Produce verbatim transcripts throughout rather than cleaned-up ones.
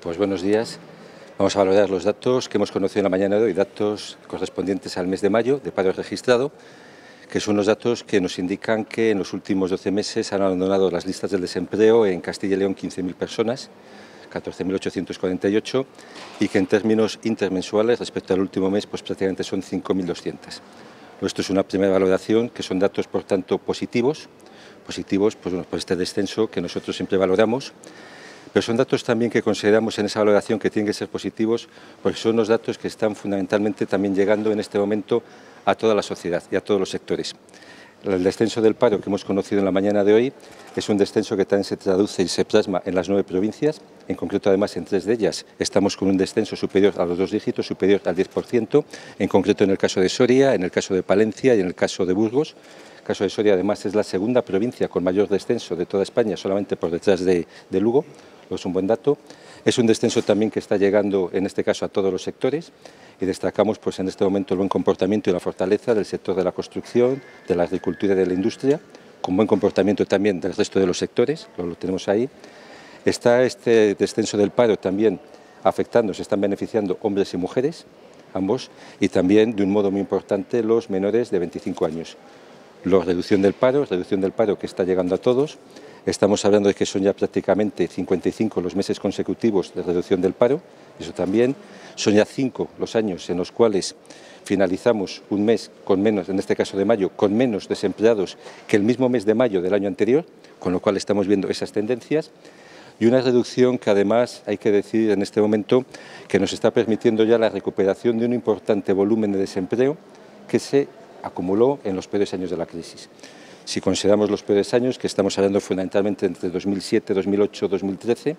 Pues buenos días. Vamos a valorar los datos que hemos conocido en la mañana de hoy, datos correspondientes al mes de mayo de paro registrado, que son los datos que nos indican que en los últimos doce meses han abandonado las listas del desempleo en Castilla y León quince mil personas, catorce mil ochocientos cuarenta y ocho, y que en términos intermensuales respecto al último mes pues prácticamente son cinco mil doscientos. Esto es una primera valoración, que son datos por tanto positivos, positivos pues, bueno, por este descenso que nosotros siempre valoramos, pero son datos también que consideramos en esa valoración que tienen que ser positivos, porque son los datos que están fundamentalmente también llegando en este momento a toda la sociedad y a todos los sectores. El descenso del paro que hemos conocido en la mañana de hoy es un descenso que también se traduce y se plasma en las nueve provincias, en concreto además en tres de ellas estamos con un descenso superior a los dos dígitos, superior al diez por ciento, en concreto en el caso de Soria, en el caso de Palencia y en el caso de Burgos. El caso de Soria además es la segunda provincia con mayor descenso de toda España, solamente por detrás de, de Lugo, lo es un buen dato. Es un descenso también que está llegando en este caso a todos los sectores, y destacamos pues, en este momento el buen comportamiento y la fortaleza del sector de la construcción, de la agricultura y de la industria, con buen comportamiento también del resto de los sectores, lo, lo tenemos ahí. Está este descenso del paro también afectando, se están beneficiando hombres y mujeres, ambos, y también de un modo muy importante los menores de veinticinco años. La reducción del paro, reducción del paro que está llegando a todos. Estamos hablando de que son ya prácticamente cincuenta y cinco los meses consecutivos de reducción del paro, eso también. Son ya cinco los años en los cuales finalizamos un mes con menos, en este caso de mayo, con menos desempleados que el mismo mes de mayo del año anterior, con lo cual estamos viendo esas tendencias. Y una reducción que además hay que decir en este momento que nos está permitiendo ya la recuperación de un importante volumen de desempleo que se acumuló en los peores años de la crisis. Si consideramos los peores años, que estamos hablando fundamentalmente entre dos mil siete, dos mil ocho, dos mil trece,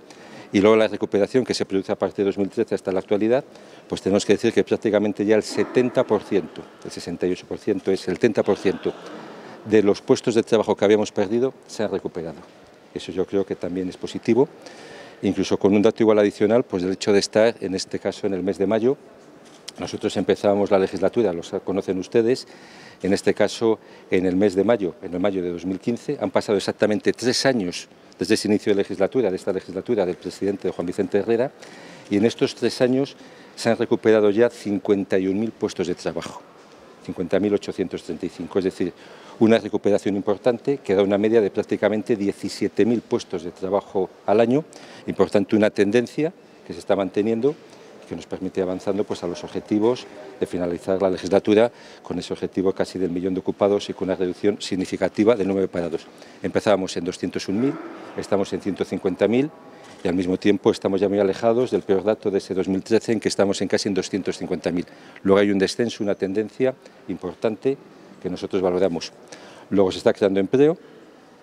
y luego la recuperación que se produce a partir de dos mil trece hasta la actualidad, pues tenemos que decir que prácticamente ya el setenta por ciento, el sesenta y ocho por ciento es el setenta por ciento de los puestos de trabajo que habíamos perdido se han recuperado. Eso yo creo que también es positivo, incluso con un dato igual adicional, pues el hecho de estar en este caso en el mes de mayo. Nosotros empezábamos la legislatura, los conocen ustedes, en este caso en el mes de mayo, en el mayo de dos mil quince, han pasado exactamente tres años desde ese inicio de legislatura, de esta legislatura del presidente Juan Vicente Herrera, y en estos tres años se han recuperado ya cincuenta y un mil puestos de trabajo, cincuenta mil ochocientos treinta y cinco, es decir, una recuperación importante que da una media de prácticamente diecisiete mil puestos de trabajo al año, y por tanto una tendencia que se está manteniendo, que nos permite avanzando pues, a los objetivos de finalizar la legislatura con ese objetivo casi del millón de ocupados y con una reducción significativa de nueve parados. Empezábamos en doscientos un mil, estamos en ciento cincuenta mil y al mismo tiempo estamos ya muy alejados del peor dato de ese dos mil trece en que estamos en casi en doscientos cincuenta mil. Luego hay un descenso, una tendencia importante que nosotros valoramos. Luego se está creando empleo.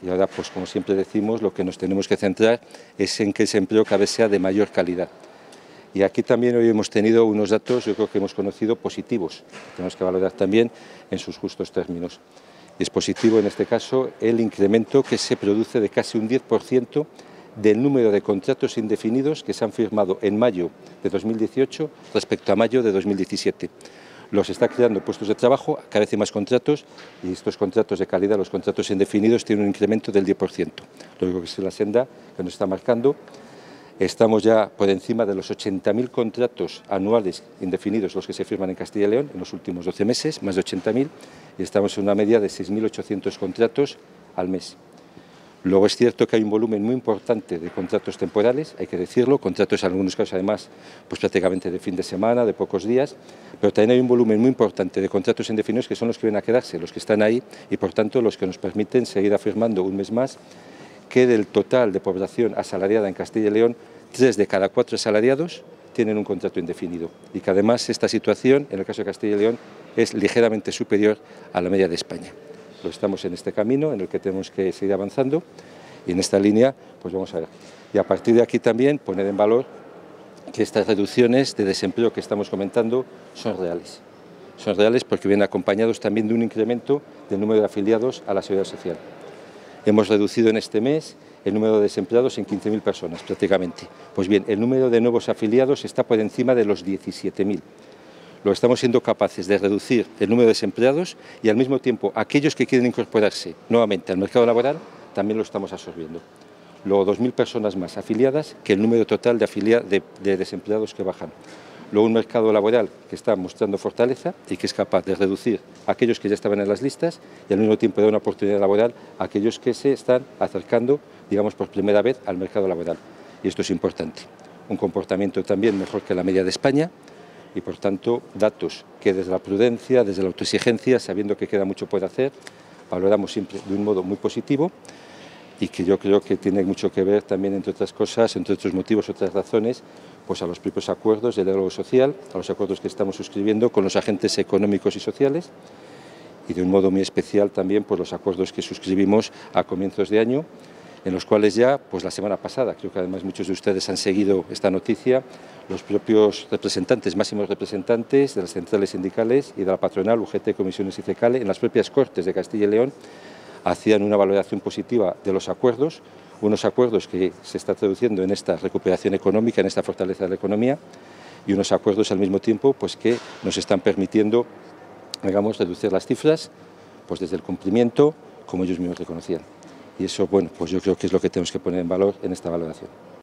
Y ahora, pues como siempre decimos, lo que nos tenemos que centrar es en que ese empleo cada vez sea de mayor calidad. Y aquí también hoy hemos tenido unos datos, yo creo que hemos conocido, positivos, que tenemos que valorar también en sus justos términos. Y es positivo en este caso el incremento que se produce de casi un diez por ciento del número de contratos indefinidos que se han firmado en mayo de dos mil dieciocho respecto a mayo de dos mil diecisiete. Los está creando puestos de trabajo, cada vez hay más contratos, y estos contratos de calidad, los contratos indefinidos, tienen un incremento del diez por ciento. Lo único que es la senda que nos está marcando. Estamos ya por encima de los ochenta mil contratos anuales indefinidos, los que se firman en Castilla y León en los últimos doce meses, más de ochenta mil, y estamos en una media de seis mil ochocientos contratos al mes. Luego es cierto que hay un volumen muy importante de contratos temporales, hay que decirlo, contratos en algunos casos además pues prácticamente de fin de semana, de pocos días, pero también hay un volumen muy importante de contratos indefinidos que son los que vienen a quedarse, los que están ahí y por tanto los que nos permiten seguir afirmando un mes más que del total de población asalariada en Castilla y León, tres de cada cuatro asalariados tienen un contrato indefinido y que además esta situación, en el caso de Castilla y León, es ligeramente superior a la media de España. Lo estamos en este camino en el que tenemos que seguir avanzando y en esta línea pues vamos a ver. Y a partir de aquí también poner en valor que estas reducciones de desempleo que estamos comentando son reales. Son reales porque vienen acompañados también de un incremento del número de afiliados a la Seguridad Social. Hemos reducido en este mes el número de desempleados en quince mil personas prácticamente. Pues bien, el número de nuevos afiliados está por encima de los diecisiete mil. Lo estamos siendo capaces de reducir el número de desempleados y al mismo tiempo aquellos que quieren incorporarse nuevamente al mercado laboral también lo estamos absorbiendo. luego dos mil personas más afiliadas que el número total de, afilia, de, de desempleados que bajan. Luego un mercado laboral que está mostrando fortaleza y que es capaz de reducir a aquellos que ya estaban en las listas y al mismo tiempo dar una oportunidad laboral a aquellos que se están acercando, digamos, por primera vez al mercado laboral. Y esto es importante. Un comportamiento también mejor que la media de España y, por tanto, datos que desde la prudencia, desde la autoexigencia, sabiendo que queda mucho por hacer, valoramos siempre de un modo muy positivo y que yo creo que tiene mucho que ver también, entre otras cosas, entre otros motivos, otras razones, pues a los propios acuerdos de diálogo social, a los acuerdos que estamos suscribiendo con los agentes económicos y sociales y de un modo muy especial también pues los acuerdos que suscribimos a comienzos de año, en los cuales ya, pues la semana pasada, creo que además muchos de ustedes han seguido esta noticia, los propios representantes, máximos representantes de las centrales sindicales y de la patronal, U G T, Comisiones y CECALE, en las propias Cortes de Castilla y León, hacían una valoración positiva de los acuerdos, unos acuerdos que se está traduciendo en esta recuperación económica, en esta fortaleza de la economía, y unos acuerdos al mismo tiempo pues, que nos están permitiendo, digamos, reducir las cifras pues, desde el cumplimiento, como ellos mismos reconocían. Y eso, bueno, pues yo creo que es lo que tenemos que poner en valor en esta valoración.